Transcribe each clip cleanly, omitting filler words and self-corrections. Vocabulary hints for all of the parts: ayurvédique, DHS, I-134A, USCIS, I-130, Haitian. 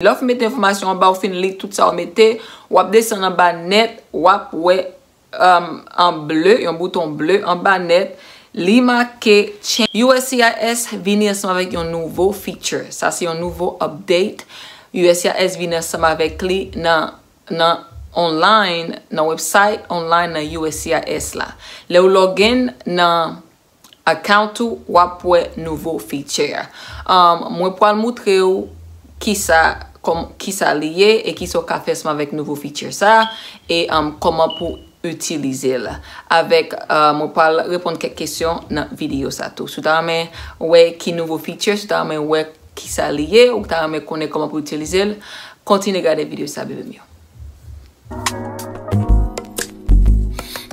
Lorsque vous mettez l'information en bas, vous finissez tout ça, vous mettez, vous descendez en bas net, vous pouvez en bleu, un bouton bleu en bas net, li marqué USCIS vient ensemble avec un nouveau feature. Ça c'est un nouveau update. USCIS vient ensemble avec lui dans online, dans website online dans USCIS là. Le login dans account ou pouvez nouveau feature. Moi pour le montrer qui ça lié et qui sont café avec nouveau feature ça et comment pour utiliser là avec moi parle répondre quelques questions dans vidéo ça tout soudain mais ouais qui nouveau feature soudain mais ouais qui ça lié ou t'as mais connaît comment pour utiliser continue regarder vidéo ça bébé mieux.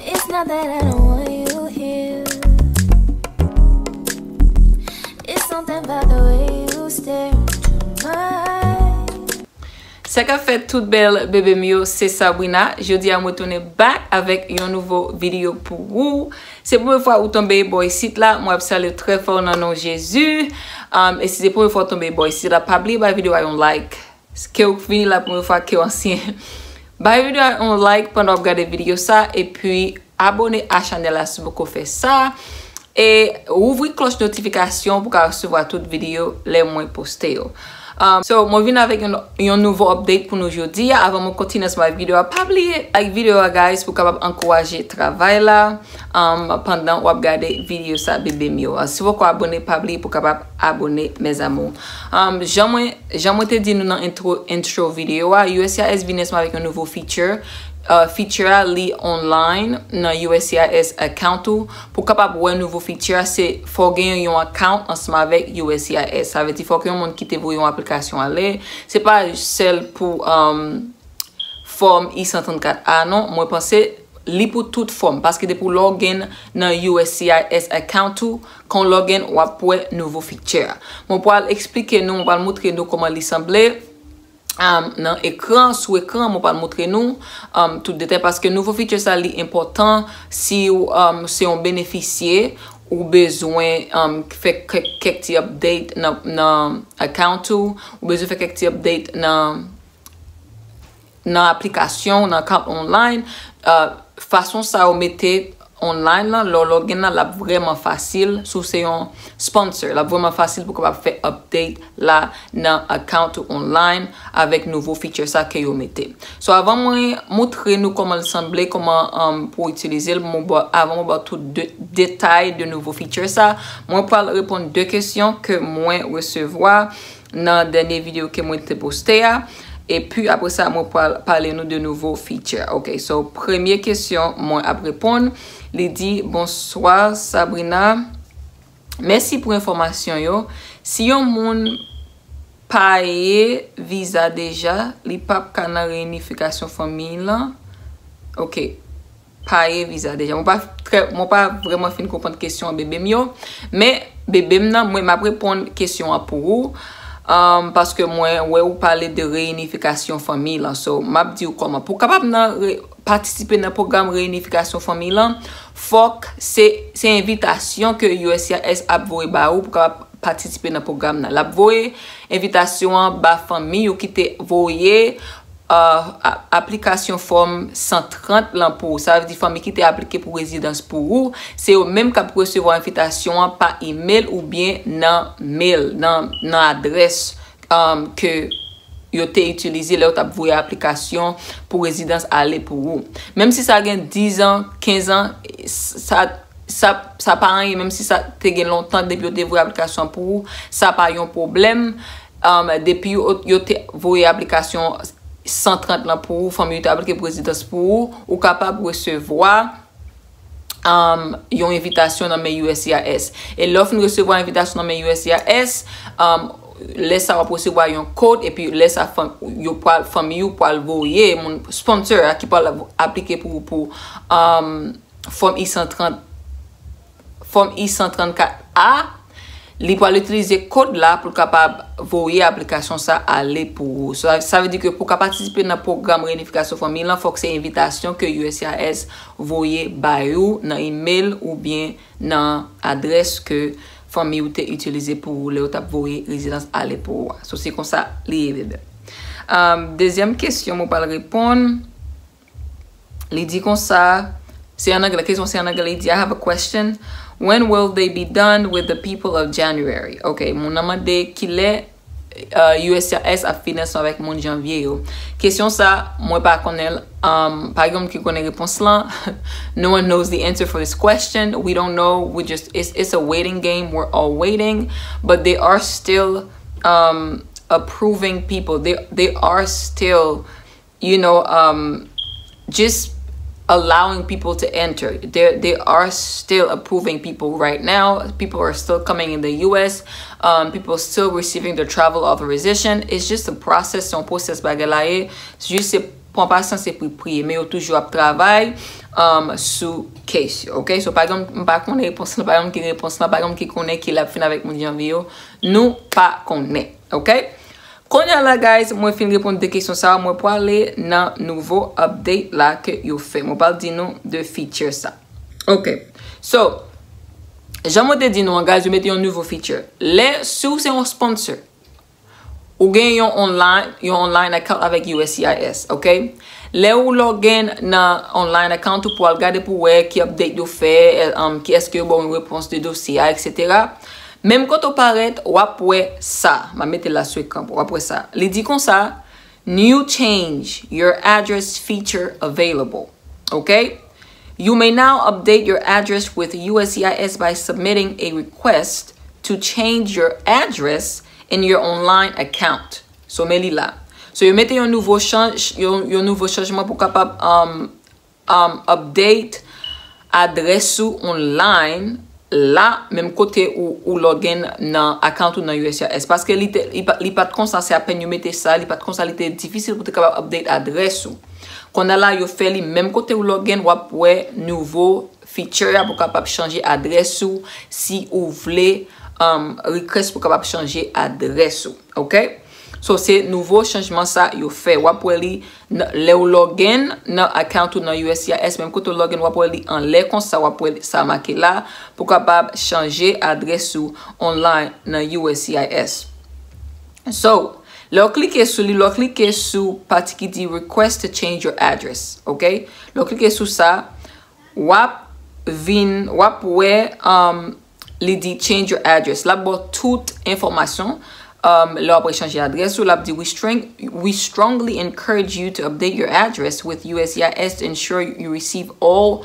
It's not that I don't want you here. It's something about the way you stare. Ça qu'a fait toute belle bébé mio, c'est Sabrina. Je dis à me retourner back avec une nouvelle vidéo pour vous. C'est la première fois où tombez boy site là, moi salue très fort dans nom Jésus. Et si c'est la première fois tombez boy site là, pas oublier la vidéo à un like. Ce que vous venez la première fois que ancien. Ba vidéo à un like pendant regarder vidéo ça et puis abonnez à la chaîne là si vous faites ça et ouvrez cloche notification pour recevoir toutes vidéos les moins postées. So, moi viens avec un nouveau update pour nous aujourd'hui. Avant de continuer ma vidéo, pas oublier like vidéo guys pour capable encourager travail là pendant ou regarder vidéo ça bébé mio. Si vous abonnez pas oublier pour capable abonner mes amours. J'aimerais te dire nous dans intro vidéo USCIS vient avec un nouveau feature. Feature li online dans USCIS account pour capable voir nouveau feature c'est faut gagner un account ensemble avec USCIS ça veut dire faut que monde qui te voit une application aller c'est pas celle pour forme I-134A non moi penser li pour toute forme parce que pour login dans USCIS account quand login ou après nouveau feature moi pour expliquer nous on va montrer nous comment il semblait dans écran sous écran on va montrer nous tout détail parce que nouveau feature ça li important si si on bénéficier ou besoin faire quelques update dans account ou besoin faire quelques update dans application dans camp online façon ça on mettait online là le login là la vraiment facile sous c'est un sponsor là vraiment facile pour qu'on va faire update là dans account online avec nouveau feature ça que vous mettez. So avant moi montrer nous comment il semblait comment pour utiliser avant moi tout détail de nouveau feature ça moi pour répondre deux questions que moi recevoir dans dernière vidéo que moi t'ai posté et puis après ça moi pour parler nous de nouveaux features. OK, so première question moi à répondre. Il dit bonsoir Sabrina. Merci pour l'information yo. Si yon moun paye visa déjà, li pa kana réunification famille là. OK. Paye visa déjà. Moi pas vraiment fin comprendre question bébé mio, mais bébé m'nan moi m'a répondre question pour vous. Parce que moi ouais ou parler de réunification famille là so m'a dit comment pour capable participer dans programme réunification famille là faut c'est invitation que USCIS a voyé ba ou pour capable participer dans programme là l'a voyé invitation ba famille ou qui t'ai voyé application forme 130 là pour ça veut dire famille qui t'ai appliqué pour résidence pour ou c'est au même qu'à recevoir invitation par email ou bien dans mail dans adresse que yo t'ai utilisé là ou t'as voyé application pour résidence aller pour ou même si ça gagne 10 ans 15 ans ça pas rien même si ça t'ai gagne longtemps depuis t'ai voyé application pour ou ça pas un problème depuis yo t'ai voyé application 130 là pour vous, famille table que présidence pour ou capable recevoir une invitation dans mes USCIS et lorsque nous recevons invitation dans mes USCIS laisse ça recevoir un code et puis laisse ça famille ou pour envoyer mon sponsor qui peut appliquer pour forme I-130 forme I-134A li pou utiliser code là pour capable voyer application ça aller pour ça veut dire que pour participer dans programme réunification famille là faut que c'est invitation que USCIS voyer ba ou dans email ou bien dans adresse que famille ou t'ai utilisé pour le t'a voyer résidence aller pour so c'est comme ça li bébé. Deuxième question, je vais répondre. Il dit comme ça. C'est en anglais. La question c'est en anglais. Il dit, I have a question. When will they be done with the people of January? OK. Mon amant dit qu'il est USCIS a fini avec mon janvier. Question ça, moi pas connais. Par exemple, qui connaît réponse là? No one knows the answer for this question. We don't know. We just it's a waiting game. We're all waiting, but they are still approving people. They are still, you know, just allowing people to enter. They are still approving people right now. People are still coming in the US. People are still receiving their travel authorization. It's just a process. Son process bagalaye. Juste pour patience c'est pour prier. Mais yo toujours ap travail sous case. OK? So par exemple, m'pa connait réponse là, par exemple qui réponse là, par exemple qui connaît qui l'a fin avec mon janvier. Nous pas connaît. OK? Konya la guys, moi fin répondre des questions ça, moi pour aller dans nouveau update là que you fait. Moi parle dit nous de feature ça. OK. So, j'aimerais te dire nous guys, je mets un nouveau feature. Les sous c'est un sponsor. Ou gagne your online account avec USCIS, OK? Les ou login dans online account pour regarder pour voir qui update you fait, qui est-ce que bon réponse de dossier etc. Même quand on paraît, ou après ça, je vais mettre la suite comme après ça. Il dit comme ça, new change, your address feature available. OK? You may now update your address with USCIS by submitting a request to change your address in your online account. So, mets là. So, vous mettez un nouveau changement pour capable update adresse online. Là, même côté où login dans account ou dans USCIS. Parce que il pas de constat, c'est à peine vous mettez ça, il pas de constat, il est difficile pour te capable update adresse. Quand là, vous faites même côté où login, vous pouvez nouveau feature pour capable changer adresse ou si vous voulez request pour capable changer adresse. OK? So, c'est nouveau changement ça yo fait. Vous pouvez le login dans account ou dans USCIS, même quand vous login, vous pouvez en l'air comme ça, vous pouvez ça marquer là pour capable changer adresse ou online dans USCIS. So, le cliquez sur partie qui dit request to change your address, OK? Le cliquez sur ça, vous pouvez dit change your address. Là, pour toute information là, après changer adresse, ou là, dit, we strongly encourage you to update your address with USCIS to ensure you receive all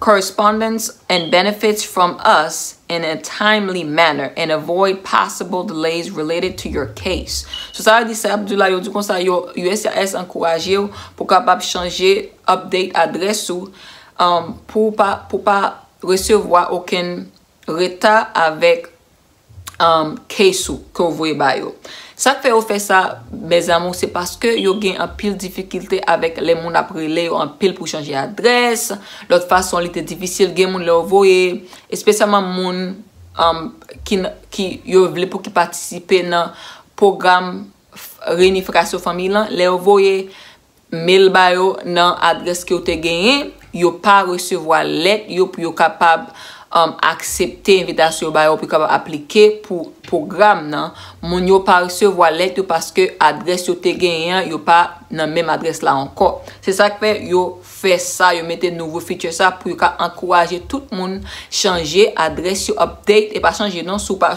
correspondence and benefits from us in a timely manner and avoid possible delays related to your case. So, ça dit ça, Abdoula, yo du conseil, USCIS encourage pour capable changer update adresse ou pour pas recevoir aucun retard avec case que vous voyez ba yo. Ça fait au fait ça mes amours, c'est parce que yo gagne en pile difficulté avec les monde après les en pile pour changer adresse. L'autre façon il était difficile gagne monde le voyer, spécialement monde qui yo voulait pour qui participer dans programme réunification famille là, les voyer mail ba yo dans adresse que vous te gagné, yo pas recevoir lettre, yo pour yo capable accepter invitation ba yo pour capable appliquer pour programme nan moun yo pas recevoir lettre parce que adresse yo te gagné yo pas nan même adresse là encore. C'est ça que fait yo fait ça, yo mettez nouveau feature ça pour encourager tout monde changer adresse yo update et pas changer non sous pas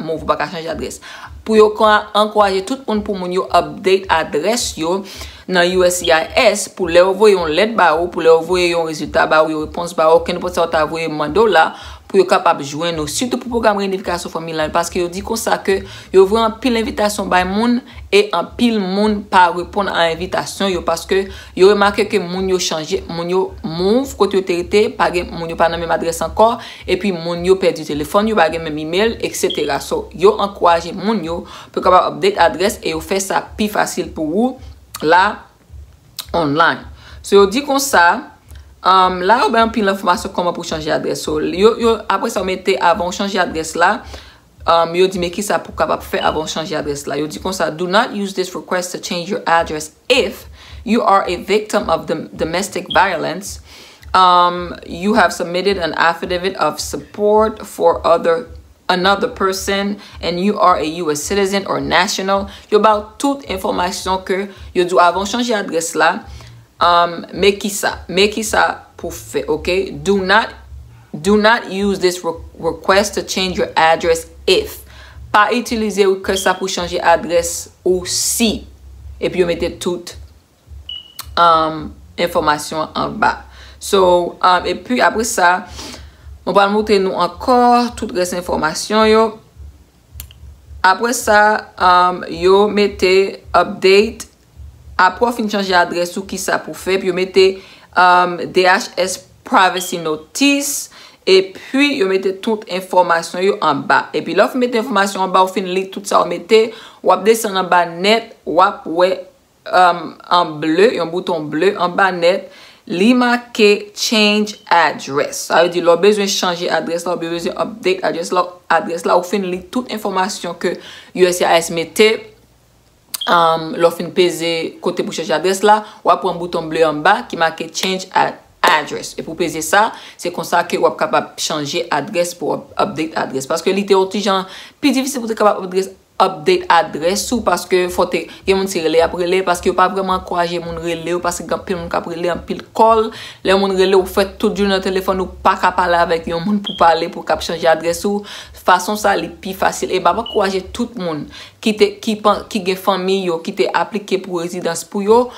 mon pas changer adresse. Pour yo encourager tout monde pour moun yo update adresse yo dans USCIS pour leur envoyer une lettre ba ou pour leur envoyer un résultat ba ou une réponse ba ou qu'en pourtant t'a envoyé mandola pour être capable joindre surtout pour programme réunification familiale parce que yo dit comme ça que yo voit en pile invitation ba moun et en pile moun pas répondre à invitation yo parce que yo remarque que moun yo changer moun yo move côté autorité pas moun yo pas dans même adresse encore et puis moun yo perdu téléphone yo pas même email etc. So yo encourager moun yo pour capable update adresse et yo fait ça plus facile pour vous là online. So yo dit comme ça, là on ben pile l'information comment pour changer adresse. So, après ça on mettait avant changer adresse là, yo dit mais qui ça pour capable faire avant changer adresse là. Yo dit comme ça, do not use this request to change your address if you are a victim of domestic violence. You have submitted an affidavit of support for other another person and you are a US citizen or national, yo ba toute information que yo dou avant changer adresse là, make it ça pour faire, okay? Do not use this request to change your address if. Pas utiliser que ça pour changer adresse ou si. Et puis yo mettez toute information en bas. So, et puis après ça, on va montrer nous encore toutes les informations yo. Après ça, yo mettez update. Après fin changer adresse ou qui ça pour faire, puis yo mettez DHS privacy notice et puis yo mettez toute information yo en bas. Et puis là vous mettez information en bas, vous fin lire tout ça, vous mettez ou descendre en bas net, ou ouais en bleu, y a un bouton bleu en bas net. Li marqué change address. Ça veut dire, l'on besoin changer adresse, l'on besoin update adresse là, ou fin li toute information que USCIS mettait, l'on fin peser côté pour changer adresse là, ou après un bouton bleu en bas qui marqué change address. Et pour peser ça, c'est comme ça que vous êtes capable de changer adresse pour update adresse. Parce que l'idée, genre, plus difficile pour être capable de update adresse ou parce que faut te yon se relé après relé parce que pas vraiment encourager moun relé ou parce que pile moun ka relé en pile call les moun relé ou fait tout jour dans téléphone ou pas ka parler avec yon moun pour parler pour cap changer adresse ou façon ça li plus facile et pas encourager tout moun qui gen famille yo qui te appliqué pour résidence pour yo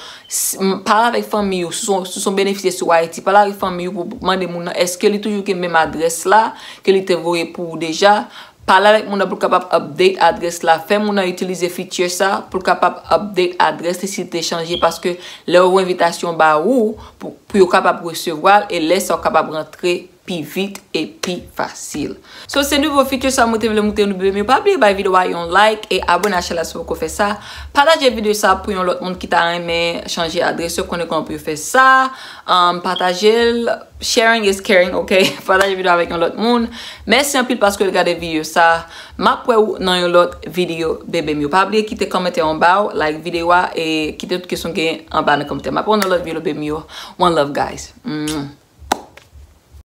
parler avec famille ou son bénéficier sur Haïti parler avec famille ou pour demander moun est-ce que li toujours gen même adresse là que li te voyé pour déjà parler avec mon pour capable update adresse la fait mon a utilisé feature ça pour capable update adresse si tu changer parce que leur invitation ba ou pour capable recevoir et laisse capable rentrer plus vite et plus facile. So c'est nouveau feature ça monter le monter nous mais pas oublier ba vidéo un like et abonner à la chaîne pour qu'on fait ça. Partager vidéo ça pour l'autre monde qui t'a aimé changer adresse qu'on peut faire ça. Partager sharing is caring, ok? Partager vidéo avec un autre monde. Merci un peu parce que regardez vidéo ça. Ma pou dans une autre vidéo bébé mieux. Pas oublier quitter commenter en bas, like vidéo et quitter toutes questions en bas dans commentaire. Ma pou dans l'autre vidéo bébé mieux. One love guys.